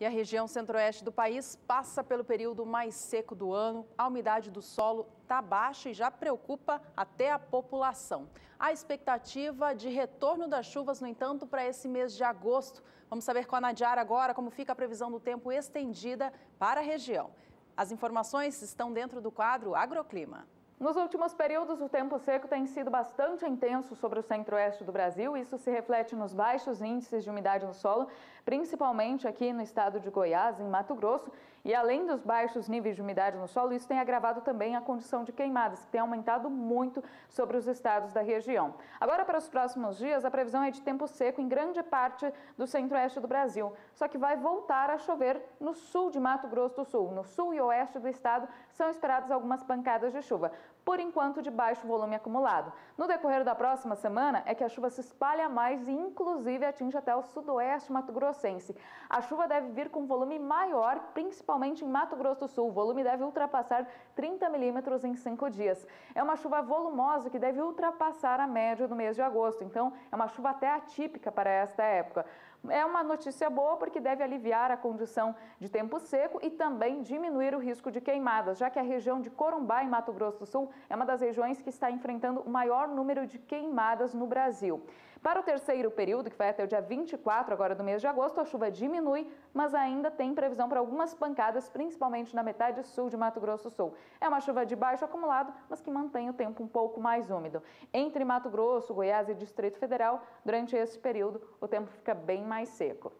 E a região centro-oeste do país passa pelo período mais seco do ano. A umidade do solo está baixa e já preocupa até a população. A expectativa de retorno das chuvas, no entanto, para esse mês de agosto. Vamos saber com a Nadiara agora como fica a previsão do tempo estendida para a região. As informações estão dentro do quadro Agroclima. Nos últimos períodos, o tempo seco tem sido bastante intenso sobre o centro-oeste do Brasil. Isso se reflete nos baixos índices de umidade no solo, principalmente aqui no estado de Goiás, em Mato Grosso. E além dos baixos níveis de umidade no solo, isso tem agravado também a condição de queimadas, que tem aumentado muito sobre os estados da região. Agora, para os próximos dias, a previsão é de tempo seco em grande parte do centro-oeste do Brasil. Só que vai voltar a chover no sul de Mato Grosso do Sul. No sul e oeste do estado, são esperadas algumas pancadas de chuva, por enquanto de baixo volume acumulado. No decorrer da próxima semana é que a chuva se espalha mais e inclusive atinge até o sudoeste mato-grossense. A chuva deve vir com volume maior, principalmente em Mato Grosso do Sul. O volume deve ultrapassar 30 milímetros em 5 dias. É uma chuva volumosa que deve ultrapassar a média do mês de agosto, então é uma chuva até atípica para esta época. É uma notícia boa porque deve aliviar a condição de tempo seco e também diminuir o risco de queimadas, já que a região de Corumbá, em Mato Grosso do Sul, é uma das regiões que está enfrentando o maior número de queimadas no Brasil. Para o terceiro período, que vai até o dia 24 agora do mês de agosto, a chuva diminui, mas ainda tem previsão para algumas pancadas, principalmente na metade sul de Mato Grosso do Sul. É uma chuva de baixo acumulado, mas que mantém o tempo um pouco mais úmido. Entre Mato Grosso, Goiás e Distrito Federal, durante esse período, o tempo fica bem mais seco.